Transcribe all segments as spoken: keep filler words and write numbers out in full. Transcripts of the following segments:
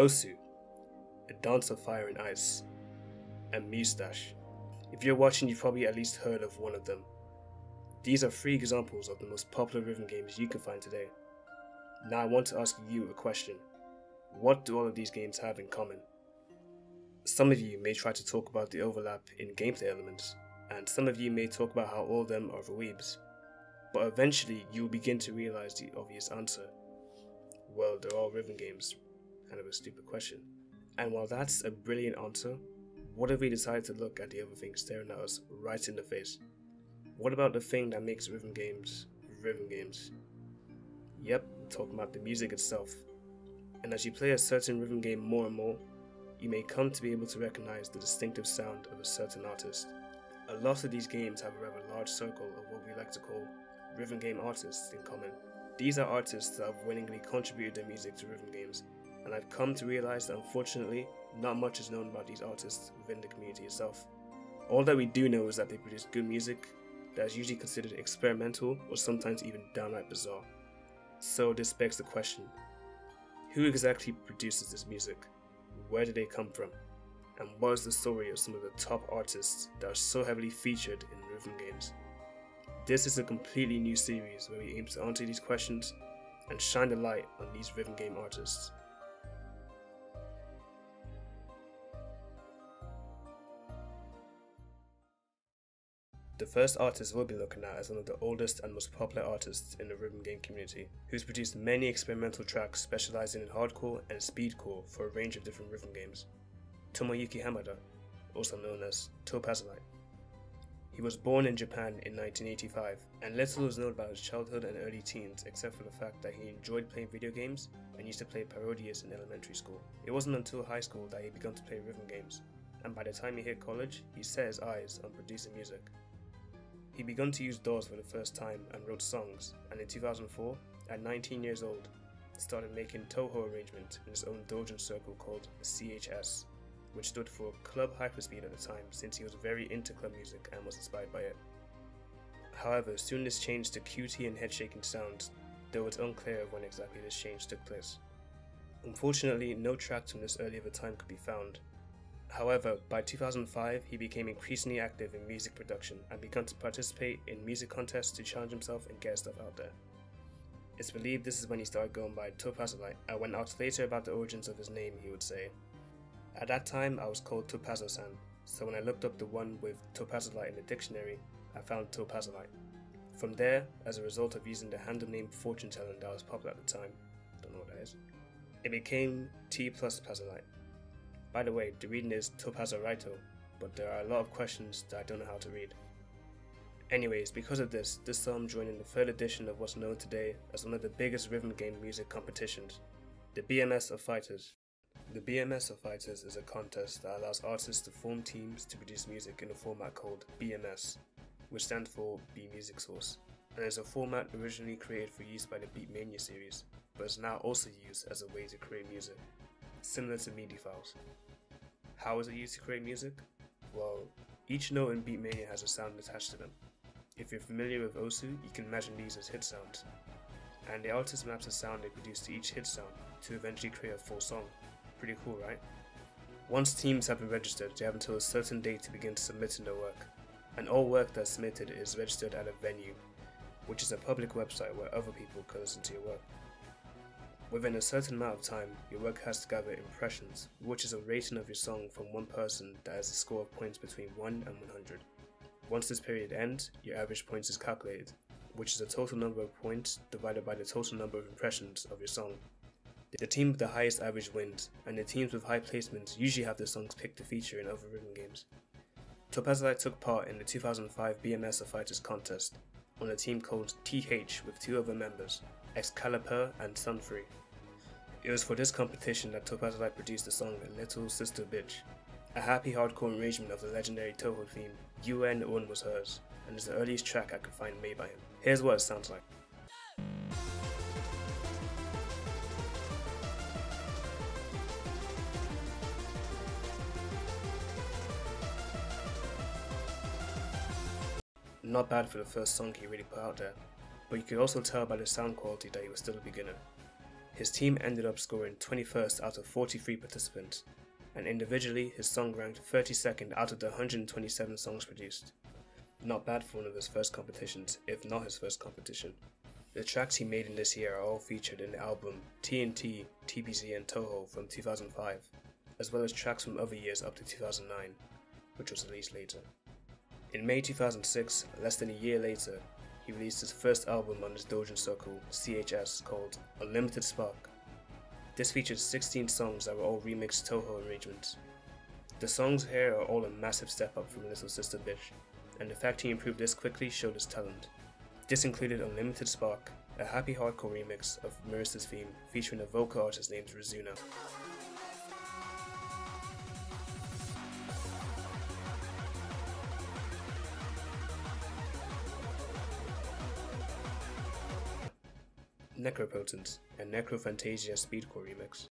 Osu, A Dance of Fire and Ice, and Mustache. If you're watching, you've probably at least heard of one of them. These are three examples of the most popular rhythm games you can find today. Now I want to ask you a question. What do all of these games have in common? Some of you may try to talk about the overlap in gameplay elements, and some of you may talk about how all of them are weebs. But eventually you will begin to realise the obvious answer. Well, they're all rhythm games. Kind of a stupid question. And while that's a brilliant answer, what if we decide to look at the other thing staring at us right in the face? What about the thing that makes rhythm games rhythm games? Yep, I'm talking about the music itself. And as you play a certain rhythm game more and more, you may come to be able to recognise the distinctive sound of a certain artist. A lot of these games have a rather large circle of what we like to call rhythm game artists in common. These are artists that have willingly contributed their music to rhythm games, and I've come to realise that unfortunately, not much is known about these artists within the community itself. All that we do know is that they produce good music that is usually considered experimental or sometimes even downright bizarre. So this begs the question, who exactly produces this music? Where do they come from? And what is the story of some of the top artists that are so heavily featured in rhythm games? This is a completely new series where we aim to answer these questions and shine the light on these rhythm game artists. The first artist we'll be looking at is one of the oldest and most popular artists in the rhythm game community, who's produced many experimental tracks specializing in hardcore and speedcore for a range of different rhythm games. Tomoyuki Hamada, also known as t plus pazolite. He was born in Japan in nineteen eighty-five, and little is known about his childhood and early teens except for the fact that he enjoyed playing video games and used to play Parodius in elementary school. It wasn't until high school that he began to play rhythm games, and by the time he hit college, he set his eyes on producing music. He began to use D A Ws for the first time and wrote songs, and in two thousand four, at nineteen years old, started making Touhou arrangements in his own doujin circle called C H S. Which stood for Club Hyperspeed at the time, since he was very into club music and was inspired by it. However, soon this changed to Q T and head-shaking sounds, though it's unclear when exactly this change took place. Unfortunately, no tracks from this early of a time could be found. However, by two thousand five, he became increasingly active in music production and began to participate in music contests to challenge himself and get stuff out there. It's believed this is when he started going by t plus pazolite, and when asked later about the origins of his name, he would say, "At that time, I was called T+pazo-san, so when I looked up the one with t plus pazolite in the dictionary, I found t plus pazolite. From there, as a result of using the handle name fortune telling that was popular at the time, don't know what that is, it became t plus pazolite. By the way, the reading is t plus pazorito, but there are a lot of questions that I don't know how to read. Anyways, because of this, this saw him joining the third edition of what's known today as one of the biggest rhythm game music competitions, the B M S of Fighters. The B M S of Fighters is a contest that allows artists to form teams to produce music in a format called B M S, which stands for B Music Source, and is a format originally created for use by the Beatmania series, but is now also used as a way to create music, similar to MIDI files. How is it used to create music? Well, each note in Beatmania has a sound attached to them. If you're familiar with Osu, you can imagine these as hit sounds, and the artist maps a sound they produce to each hit sound to eventually create a full song. Pretty cool, right? Once teams have been registered, they have until a certain date to begin submitting their work, and all work that's submitted is registered at a venue, which is a public website where other people can listen to your work. Within a certain amount of time, your work has to gather impressions, which is a rating of your song from one person that has a score of points between one and one hundred. Once this period ends, your average points is calculated, which is the total number of points divided by the total number of impressions of your song. The team with the highest average wins, and the teams with high placements usually have their songs picked to feature in other rhythm games. t plus pazolite took part in the two thousand five B M S of Fighters contest on a team called T H with two other members, Excalibur and Sunfree. It was for this competition that t plus pazolite produced the song Little Sister Bitch, a happy hardcore arrangement of the legendary Touhou theme U N Owen Was Her, and is the earliest track I could find made by him. Here's what it sounds like. Not bad for the first song he really put out there, but you could also tell by the sound quality that he was still a beginner. His team ended up scoring twenty-first out of forty-three participants, and individually his song ranked thirty-second out of the one hundred twenty-seven songs produced. Not bad for one of his first competitions, if not his first competition. The tracks he made in this year are all featured in the album T N T, T B C and Toho from two thousand five, as well as tracks from other years up to two thousand nine, which was released later. In May two thousand six, less than a year later, he released his first album on his doujin circle, C H S, called Unlimited Spark. This featured sixteen songs that were all remixed Toho arrangements. The songs here are all a massive step up from Little Sister Bitch, and the fact he improved this quickly showed his talent. This included Unlimited Spark, a happy hardcore remix of Marissa's theme featuring a vocal artist named Rizuna. Necropotent, a Necrophantasia speedcore remix.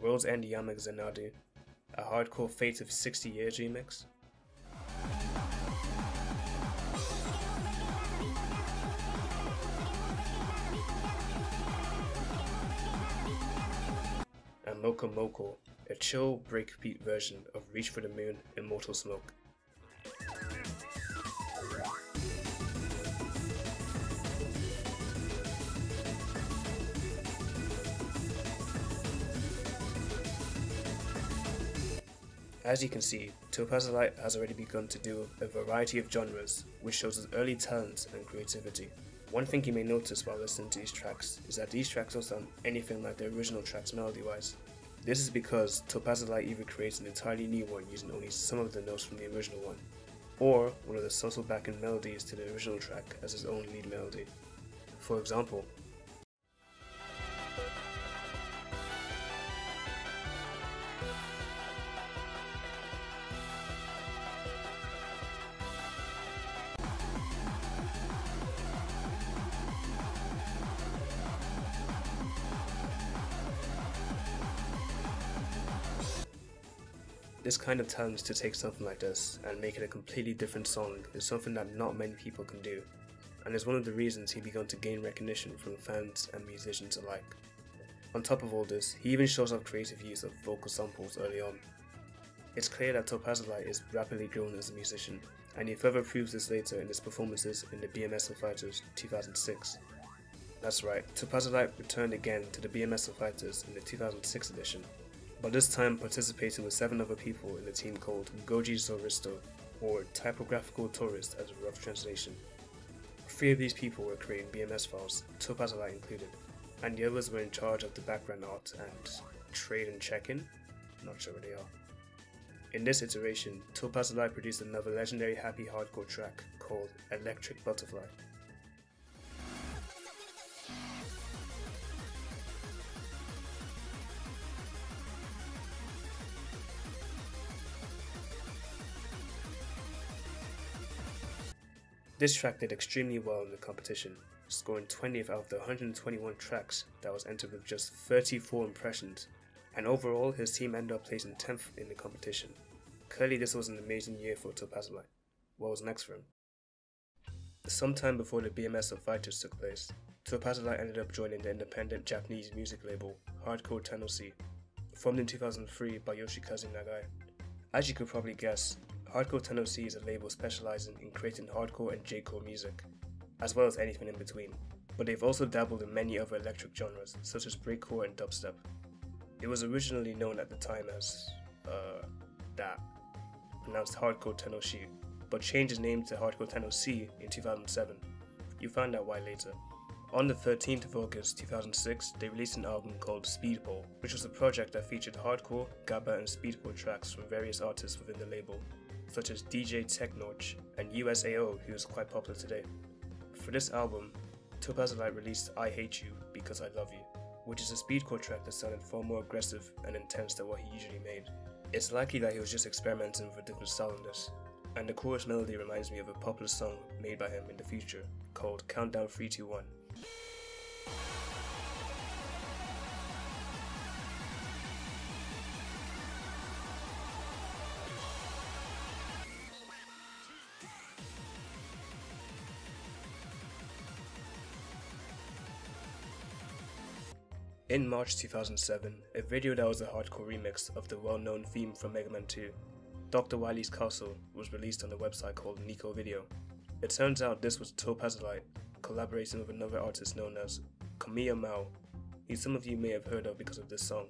World's End Yamagzanadu, a hardcore Fate of sixty Years remix. And Mokomoko, a chill breakbeat version of Reach For The Moon Immortal Smoke. As you can see, t+pazolite has already begun to do a variety of genres, which shows his early talent and creativity. One thing you may notice while listening to these tracks is that these tracks don't sound anything like their original tracks melody-wise. This is because t+pazolite either creates an entirely new one using only some of the notes from the original one, or one of the subtle backing melodies to the original track as his own lead melody. For example, this kind of talent to take something like this and make it a completely different song is something that not many people can do, and is one of the reasons he began to gain recognition from fans and musicians alike. On top of all this, he even shows off creative use of vocal samples early on. It's clear that t+pazolite is rapidly growing as a musician, and he further proves this later in his performances in the B M S of Fighters two thousand six. That's right, t+pazolite returned again to the B M S of Fighters in the two thousand six edition, but this time participating with seven other people in a team called Goji Zoristo, or Typographical Tourist as a rough translation. Three of these people were creating B M S files, t+pazolite included, and the others were in charge of the background art and trade and check-in? Not sure what they are. In this iteration, t+pazolite produced another legendary happy hardcore track called Electric Butterfly. This track did extremely well in the competition, scoring twentieth out of the one hundred twenty-one tracks that was entered with just thirty-four impressions, and overall his team ended up placing tenth in the competition. Clearly this was an amazing year for t+pazolite. What was next for him? Sometime before the B M S of Fighters took place, t+pazolite ended up joining the independent Japanese music label Hardcore TANO*C, formed in two thousand three by Yoshikazu Nagai. As you could probably guess, Hardcore TANO*C is a label specializing in creating hardcore and J-core music, as well as anything in between, but they've also dabbled in many other electric genres such as breakcore and dubstep. It was originally known at the time as, uh, that, pronounced Hardcore TANO*C, but changed its name to Hardcore TANO*C in two thousand seven. You'll find out why later. On the thirteenth of August two thousand six, they released an album called Speedball, which was a project that featured hardcore, gabba and speedcore tracks from various artists within the label, such as D J Technorch and U S A O, who is quite popular today. For this album, t+pazolite released I Hate You Because I Love You, which is a speedcore track that sounded far more aggressive and intense than what he usually made. It's likely that he was just experimenting with a different style in this, and the chorus melody reminds me of a popular song made by him in the future called Countdown three two one. In March two thousand seven, a video that was a hardcore remix of the well-known theme from Mega Man two, Doctor Wily's Castle, was released on a website called Nico Video. It turns out this was t plus pazolite, collaborating with another artist known as Kamiya Mao, who some of you may have heard of because of this song.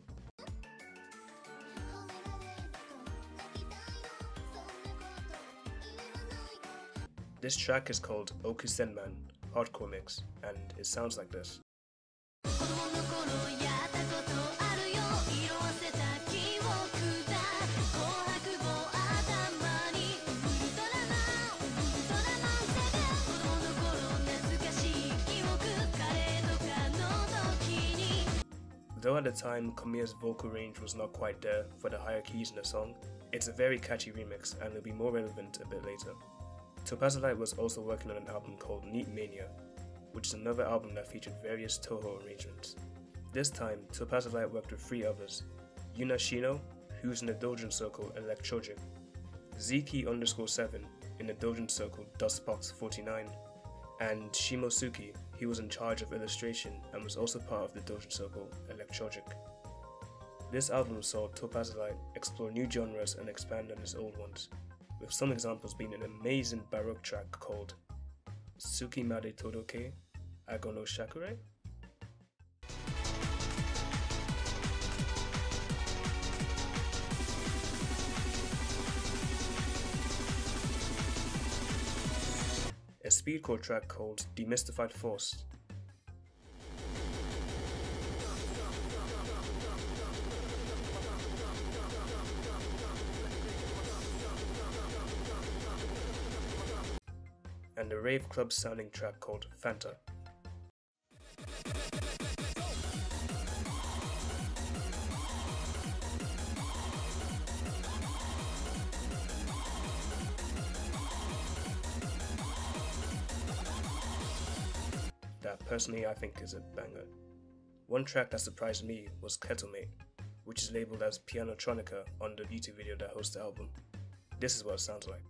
This track is called Oku Senman Hardcore Mix, and it sounds like this. Though at the time Kamiya's vocal range was not quite there for the higher keys in the song, it's a very catchy remix and will be more relevant a bit later. t plus pazolite was also working on an album called Neat Mania, which is another album that featured various Touhou arrangements. This time, t plus pazolite worked with three others: Yunashino, who's in the Doujin Circle Electrojik, Zeki Underscore seven in the Doujin Circle Dustbox forty-nine, and Shimosuke, he was in charge of illustration and was also part of the Doujin Circle Electrojik. This album saw t plus pazolite explore new genres and expand on his old ones, with some examples being an amazing baroque track called Tsuki Made Todoke Ago no Shakure? A speedcore track called Demystified Force, and a rave club sounding track called Fanta. That personally I think is a banger. One track that surprised me was Kettlemate, which is labelled as Pianotronica on the YouTube video that hosts the album. This is what it sounds like.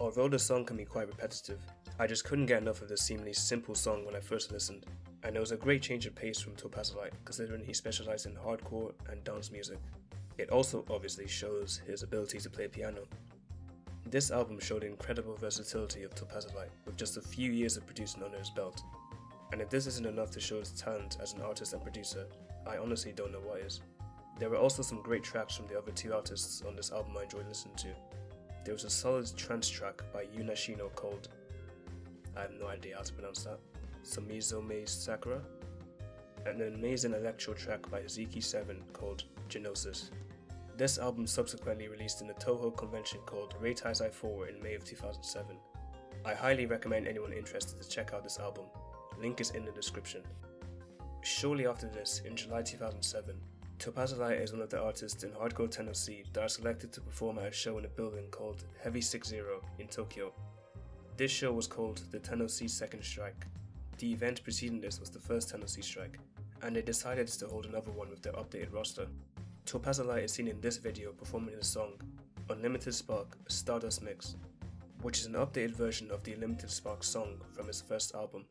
Although the song can be quite repetitive, I just couldn't get enough of this seemingly simple song when I first listened, and it was a great change of pace from t plus pazolite considering he specialized in hardcore and dance music. It also obviously shows his ability to play piano. This album showed the incredible versatility of t plus pazolite with just a few years of producing under his belt, and if this isn't enough to show his talent as an artist and producer, I honestly don't know what is. There were also some great tracks from the other two artists on this album I enjoyed listening to. There was a solid trance track by Yunashino called, I have no idea how to pronounce that, Somizome Sakura, and an amazing electro track by Zeki seven called Genosis. This album subsequently released in the Touhou convention called Reitaizai four in May of two thousand seven. I highly recommend anyone interested to check out this album, link is in the description. Shortly after this, in July two thousand seven, t plus pazolite is one of the artists in Hardcore TANO*C that are selected to perform at a show in a building called Heavy sixty in Tokyo. This show was called the TANO*C Second Strike. The event preceding this was the first TANO*C strike, and they decided to hold another one with their updated roster. t plus pazolite is seen in this video performing his song Unlimited Spark Stardust Mix, which is an updated version of the Unlimited Spark song from his first album.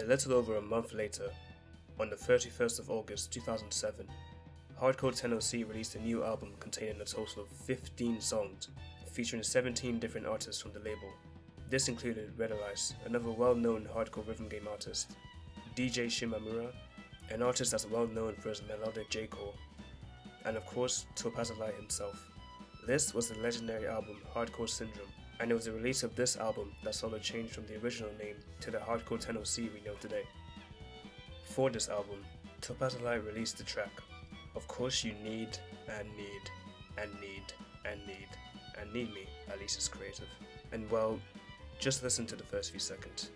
A little over a month later, on the thirty-first of August two thousand seven, Hardcore TANO*C released a new album containing a total of fifteen songs, featuring seventeen different artists from the label. This included Red Alice, another well-known hardcore rhythm game artist, D J Shimamura, an artist that's well-known for his melodic J-core, and of course t plus pazolite himself. This was the legendary album Hardcore Syndrome, and it was the release of this album that saw the change from the original name to the Hardcore TANO*C we know today. For this album, t plus pazolite released the track Of Course You Need and Need, and Need, and Need, and Need Me. At least it's creative. And well, just listen to the first few seconds.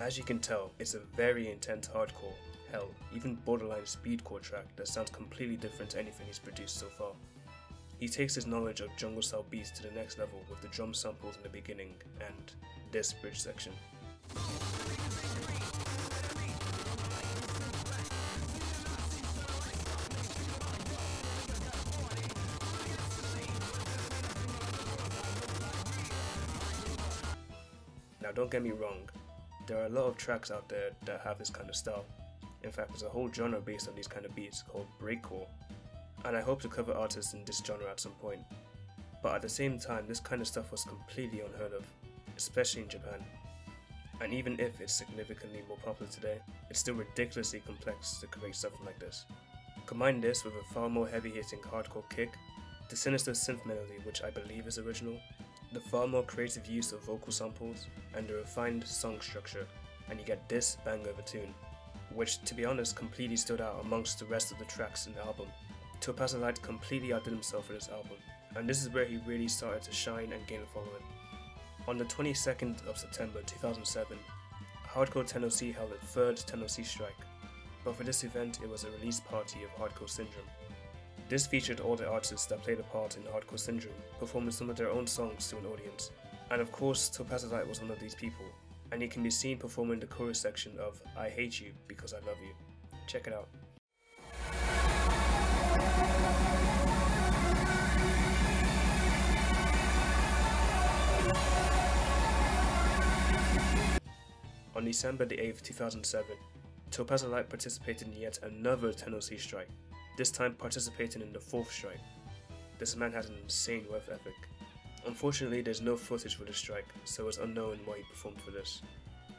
As you can tell, it's a very intense hardcore, hell, even borderline speedcore track that sounds completely different to anything he's produced so far. He takes his knowledge of jungle style beats to the next level with the drum samples in the beginning and this bridge section. Now don't get me wrong, there are a lot of tracks out there that have this kind of style. In fact, there's a whole genre based on these kind of beats called breakcore, and I hope to cover artists in this genre at some point. But at the same time, this kind of stuff was completely unheard of, especially in Japan. And even if it's significantly more popular today, it's still ridiculously complex to create something like this. Combine this with a far more heavy-hitting hardcore kick, the sinister synth melody, which I believe is original, the far more creative use of vocal samples, and the refined song structure, and you get this bang of a tune, which to be honest completely stood out amongst the rest of the tracks in the album. t plus pazolite completely outdid himself for this album, and this is where he really started to shine and gain a following. On the twenty-second of September two thousand seven, Hardcore T A N O*C held its third T A N O*C strike, but for this event it was a release party of Hardcore Syndrome. This featured all the artists that played a part in Hardcore Syndrome, performing some of their own songs to an audience. And of course, t plus pazolite was one of these people, and he can be seen performing the chorus section of I Hate You Because I Love You. Check it out. On December the eighth two thousand seven, t plus pazolite participated in yet another T A N O*C strike, this time participating in the fourth strike. This man has an insane work ethic. Unfortunately, there's no footage for the strike, so it's unknown why he performed for this.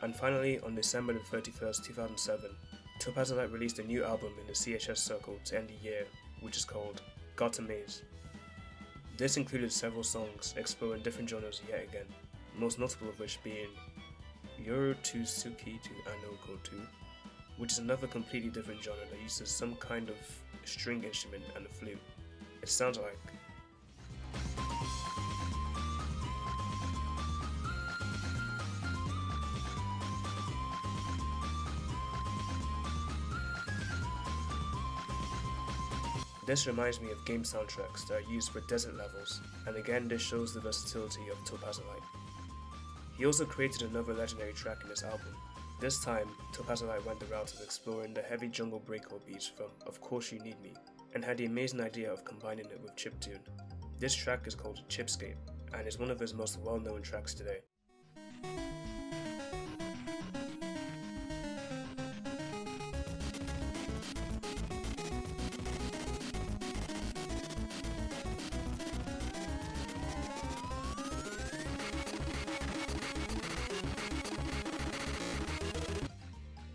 And finally, on December the thirty-first two thousand seven, t plus pazolite released a new album in the C H S circle to end the year, which is called Got Amaze. This included several songs exploring different genres yet again, most notable of which being Yoru to Suki to Ano Gotu, which is another completely different genre that uses some kind of string instrument and a flute. It sounds like... This reminds me of game soundtracks that are used for desert levels, and again this shows the versatility of t plus pazolite. He also created another legendary track in this album. This time, t plus pazolite went the route of exploring the heavy jungle breakcore beats from Of Course You Need Me, and had the amazing idea of combining it with chiptune. This track is called Chipscape, and is one of his most well-known tracks today.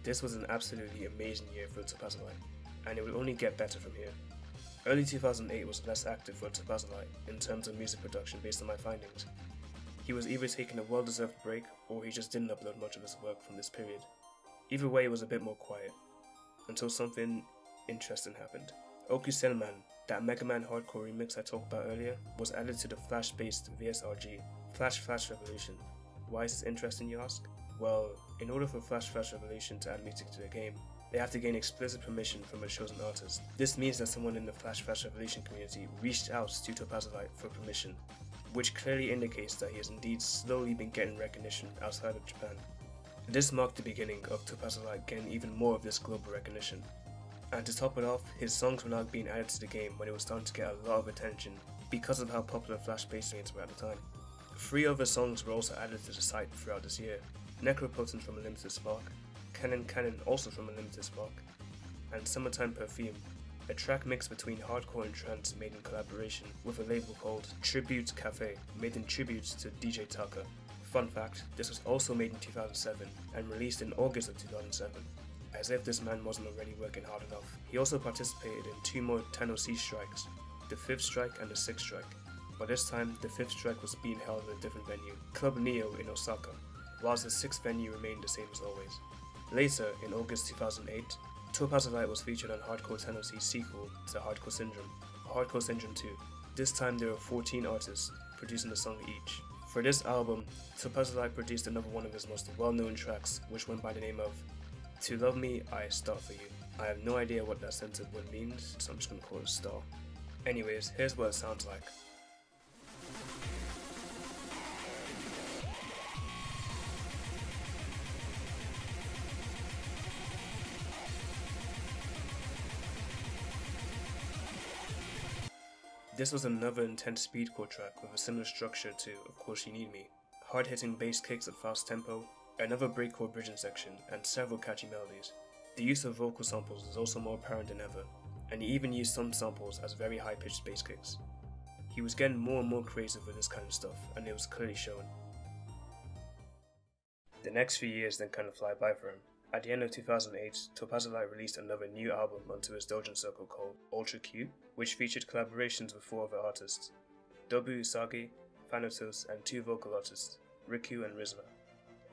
This was an absolutely amazing year for t plus pazolite, and it would only get better from here. Early two thousand eight was less active for t plus pazolite in terms of music production based on my findings. He was either taking a well-deserved break, or he just didn't upload much of his work from this period. Either way, it was a bit more quiet, until something interesting happened. Oku Senman, that Mega Man Hardcore remix I talked about earlier, was added to the Flash-based V S R G, Flash Flash Revolution. Why is this interesting, you ask? Well, in order for Flash Flash Revolution to add music to the game, they have to gain explicit permission from a chosen artist. This means that someone in the Flash Flash Revolution community reached out to t plus pazolite for permission, which clearly indicates that he has indeed slowly been getting recognition outside of Japan. This marked the beginning of t plus pazolite getting even more of this global recognition. And to top it off, his songs were now being added to the game when it was starting to get a lot of attention because of how popular Flash-based games were at the time. Three other songs were also added to the site throughout this year: Necropotent from Unlimited Spark, Cannon Cannon also from Unlimited Spark, and Summertime Perfume, a track mix between hardcore and trance made in collaboration with a label called Tribute Cafe, made in tribute to D J Taka. Fun fact, this was also made in two thousand seven and released in August of two thousand seven. As if this man wasn't already working hard enough, he also participated in two more T A N O*C strikes, the fifth strike and the sixth strike. but this time the fifth track was being held at a different venue, Club Neo in Osaka, whilst the sixth venue remained the same as always. Later, in August two thousand eight, t+pazolite was featured on Hardcore TANO*C's sequel to Hardcore Syndrome, Hardcore Syndrome two. This time there were fourteen artists producing a song each. For this album, t+pazolite produced another one of his most well-known tracks, which went by the name of To Love Me, I Star For You. I have no idea what that sentence would mean, so I'm just gonna call it Star. Anyways, here's what it sounds like. This was another intense speedcore track with a similar structure to Of Course You Need Me. Hard-hitting bass kicks at fast tempo, another breakcore bridging section, and several catchy melodies. The use of vocal samples is also more apparent than ever, and he even used some samples as very high-pitched bass kicks. He was getting more and more creative with this kind of stuff, and it was clearly shown. The next few years then kind of fly by for him. At the end of two thousand eight, t+pazolite released another new album onto his doujin circle called Ultra Q, which featured collaborations with four other artists, Dobu Usagi, Thanatos, and two vocal artists, Riku and Rizuna.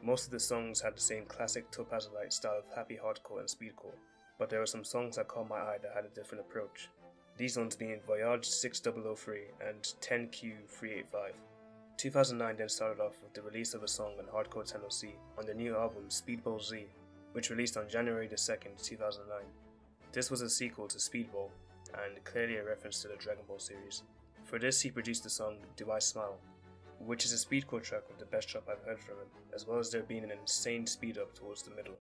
Most of the songs had the same classic t+pazolite style of happy hardcore and speedcore, but there were some songs that caught my eye that had a different approach, these ones being Voyage six thousand three and ten Q three eighty-five. two thousand nine then started off with the release of a song on Hardcore TANO*C on the new album Speedball Z, which released on January the second, two thousand nine. This was a sequel to Speedball, and clearly a reference to the Dragon Ball series. For this he produced the song Do I Smile, which is a speedcore track with the best drop I've heard from him, as well as there being an insane speed up towards the middle.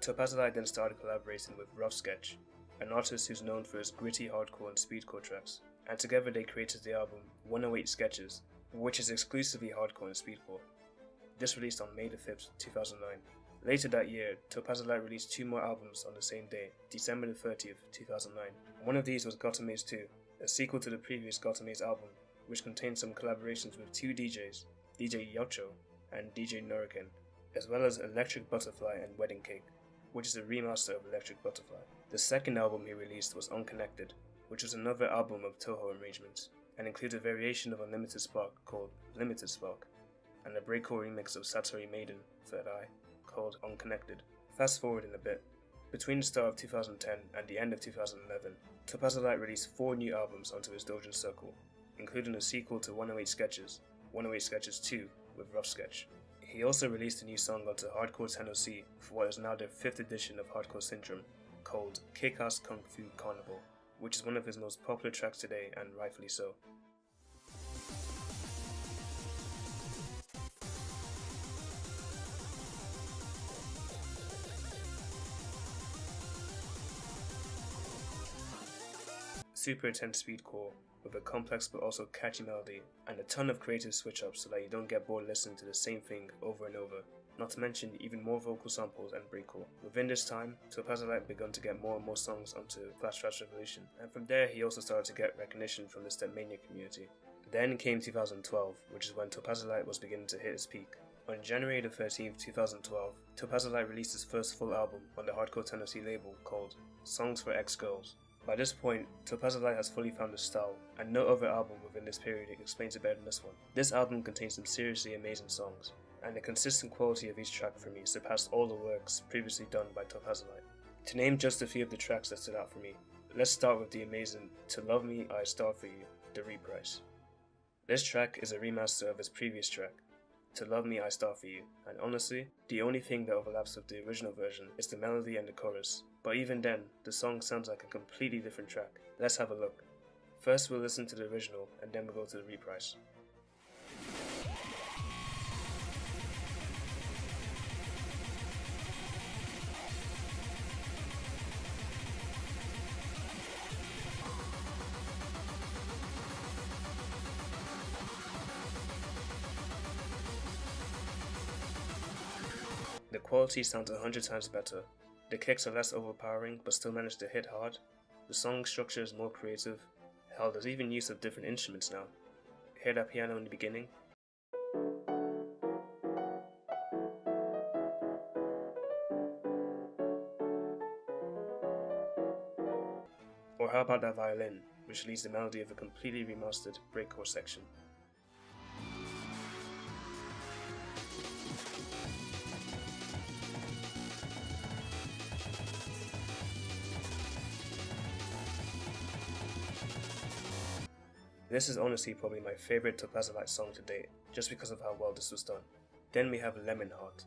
t+pazolite then started collaborating with Rough Sketch, an artist who's known for his gritty hardcore and speedcore tracks, and together they created the album one oh eight Sketches, which is exclusively hardcore and speedcore. This released on May the fifth, two thousand nine. Later that year, t+pazolite released two more albums on the same day, December the thirtieth, two thousand nine. One of these was Gotome's two, a sequel to the previous Gotome's album, which contained some collaborations with two D Js, D J Yocho and D J Noriken, as well as Electric Butterfly and Wedding Cake, which is a remaster of Electric Butterfly. The second album he released was Unconnected, which was another album of Touhou arrangements, and included a variation of Unlimited Spark called Limited Spark, and a breakcore remix of Satori Maiden, Third Eye, called Unconnected. Fast forward in a bit. Between the start of two thousand ten and the end of two thousand eleven, t+pazolite released four new albums onto his doujin circle, including a sequel to one oh eight Sketches, one oh eight Sketches two with Rough Sketch. He also released a new song onto Hardcore TANO*C for what is now their fifth edition of Hardcore Syndrome, called Kick-Ass Kung Fu Carnival, which is one of his most popular tracks today, and rightfully so. Super intense speedcore, with a complex but also catchy melody, and a ton of creative switch-ups so that you don't get bored listening to the same thing over and over, not to mention even more vocal samples and breakcore. Within this time, t+pazolite began to get more and more songs onto Flash Flash Revolution, and from there he also started to get recognition from the Neat Mania community. Then came two thousand twelve, which is when t+pazolite was beginning to hit his peak. On January the thirteenth, two thousand twelve, t+pazolite released his first full album on the Hardcore TANO*C label called Songs for Ex-Girls. By this point, t+pazolite has fully found his style, and no other album within this period explains it better than this one. This album contains some seriously amazing songs, and the consistent quality of each track for me surpassed all the works previously done by t+pazolite. To name just a few of the tracks that stood out for me, let's start with the amazing To Love Me, I Star For You, the reprice. This track is a remaster of his previous track, To Love Me, I Star For You, and honestly, the only thing that overlaps with the original version is the melody and the chorus, but even then, the song sounds like a completely different track. Let's have a look. First we'll listen to the original, and then we'll go to the reprice. The quality sounds a hundred times better, the kicks are less overpowering but still manage to hit hard, the song structure is more creative, hell there's even use of different instruments now, Hear that piano in the beginning? Or how about that violin, which leads the melody of a completely remastered breakcore section. This is honestly probably my favourite t+pazolite song to date, just because of how well this was done. Then we have Lemon Heart.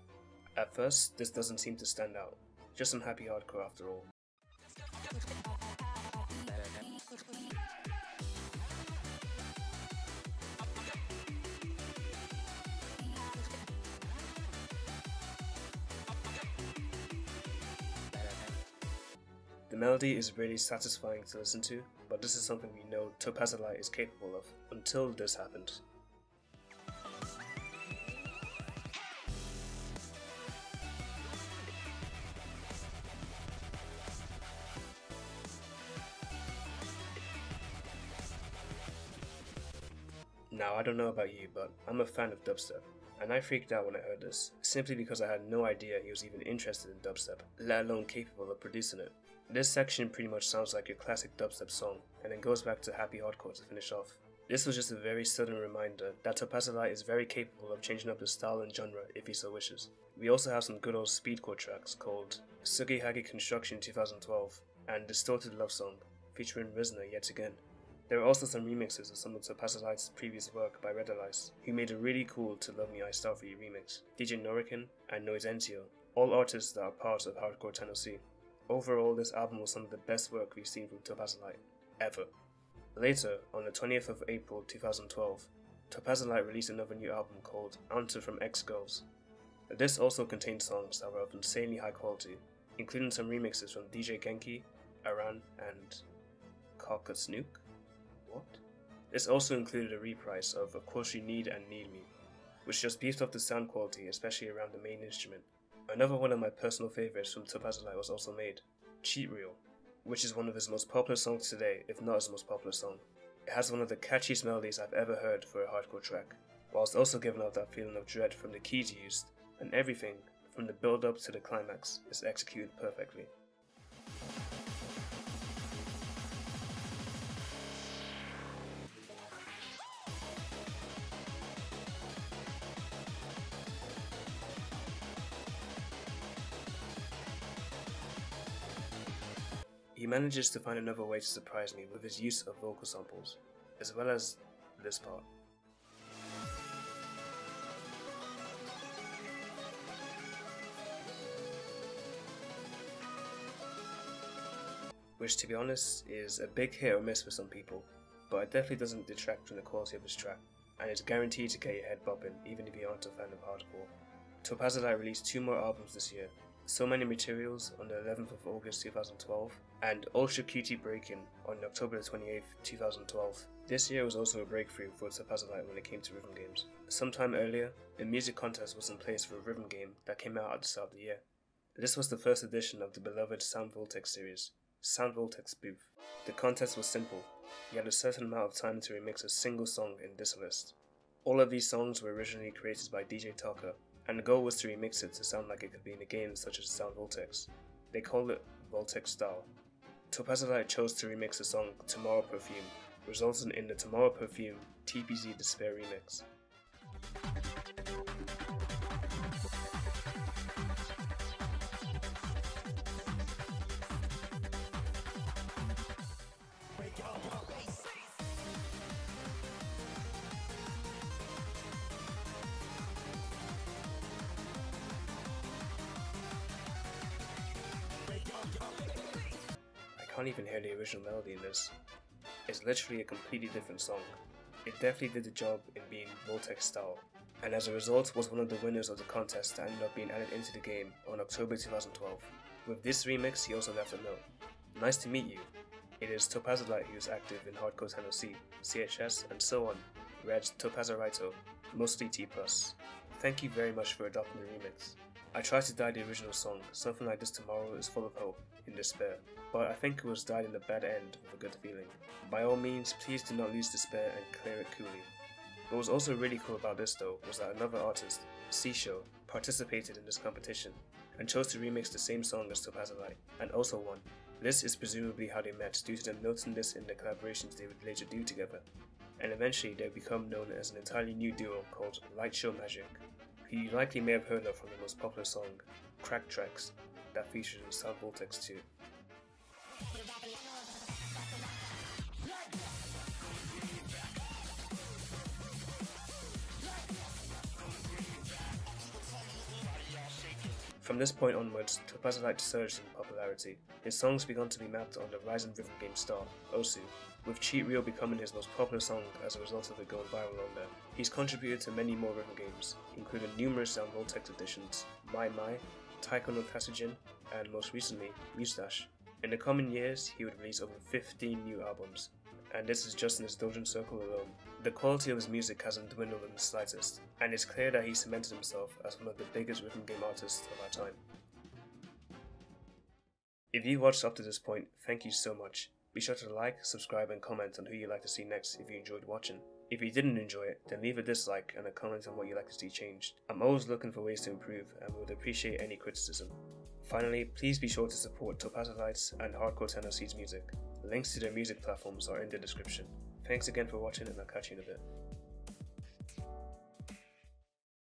At first, this doesn't seem to stand out, just some happy hardcore after all. The melody is really satisfying to listen to, but this is something we know t+pazolite is capable of, until this happened. Now I don't know about you, but I'm a fan of dubstep, and I freaked out when I heard this, simply because I had no idea he was even interested in dubstep, let alone capable of producing it. This section pretty much sounds like your classic dubstep song, and then goes back to happy hardcore to finish off. This was just a very sudden reminder that t+pazolite is very capable of changing up his style and genre if he so wishes. We also have some good old speedcore tracks called Sugihagi Construction twenty twelve and Distorted Love Song, featuring Rizuna yet again. There are also some remixes of some of t+pazolite's previous work by Red Alice, who made a really cool To Love Me I Star For You remix, D J Norikin and Noisentio, all artists that are part of Hardcore TANO*C. Overall, this album was some of the best work we've seen from t+pazolite, ever. Later, on the twentieth of April two thousand twelve, t+pazolite released another new album called Answer From Ex-Girls. This also contained songs that were of insanely high quality, including some remixes from D J Genki, Aran, and Kaka Snook? What? This also included a reprise of Of Course You Need and Need Me, which just beefed up the sound quality, especially around the main instrument. Another one of my personal favourites from t+pazolite was also made, Cheat Reel, which is one of his most popular songs today, if not his most popular song. It has one of the catchiest melodies I've ever heard for a hardcore track, whilst also giving out that feeling of dread from the keys used, and everything, from the build up to the climax, is executed perfectly. He manages to find another way to surprise me with his use of vocal samples, as well as this part. Which, to be honest, is a big hit or miss for some people, but it definitely doesn't detract from the quality of his track, and it's guaranteed to get your head bopping even if you aren't a fan of hardcore. t+pazolite released two more albums this year, So Many Materials on the eleventh of August two thousand twelve, and Ultra Cutie Breakin' on October twenty-eighth two thousand twelve. This year was also a breakthrough for t+pazolite when it came to rhythm games. Sometime earlier, a music contest was in place for a rhythm game that came out at the start of the year. This was the first edition of the beloved Sound Vortex series, Sound Vortex Booth. The contest was simple, you had a certain amount of time to remix a single song in this list. All of these songs were originally created by D J Taka, and the goal was to remix it to sound like it could be in a game such as Sound Vortex. They called it Vortex Style. t+pazolite chose to remix the song Tomorrow Perfume, resulting in the Tomorrow Perfume T B C Despair remix. I can't even hear the original melody in this. It's literally a completely different song. It definitely did the job in being Vortex style, and as a result was one of the winners of the contest that ended up being added into the game on October two thousand twelve. With this remix he also left a note. Nice to meet you. It is t+pazolite who is active in Hardcore TANO*C, C H S and so on. Read t+pazolite, mostly T plus. Thank you very much for adopting the remix. I tried to dye the original song, Something Like This Tomorrow Is Full of Hope, in Despair, but I think it was dyed in the bad end with a good feeling. By all means, please do not lose despair and clear it coolly. What was also really cool about this though was that another artist, Seashell, participated in this competition and chose to remix the same song as t+pazolite, and also won. This is presumably how they met due to them noting this in the collaborations they would later do together, and eventually they become known as an entirely new duo called Light Show Magic, who you likely may have heard of from the most popular song, Crack Tracks, that features Sound Vortex too. From this point onwards, t+pazolite surged in popularity. His songs began to be mapped on the Rise and Rhythm game star, Osu, with Cheat Reel becoming his most popular song as a result of it going viral on there. He's contributed to many more rhythm games, including numerous Sound Vortex editions, Mai Mai, Taiko no Kasujin, and most recently, Mustache. In the coming years, he would release over fifteen new albums, and this is just in his Doujin circle alone. The quality of his music hasn't dwindled in the slightest, and it's clear that he cemented himself as one of the biggest rhythm game artists of our time. If you've watched up to this point, thank you so much. Be sure to like, subscribe and comment on who you'd like to see next if you enjoyed watching. If you didn't enjoy it, then leave a dislike and a comment on what you'd like to see changed. I'm always looking for ways to improve and would appreciate any criticism. Finally, please be sure to support t+pazolite's and Hardcore T A N O*C's music. Links to their music platforms are in the description. Thanks again for watching and I'll catch you in a bit.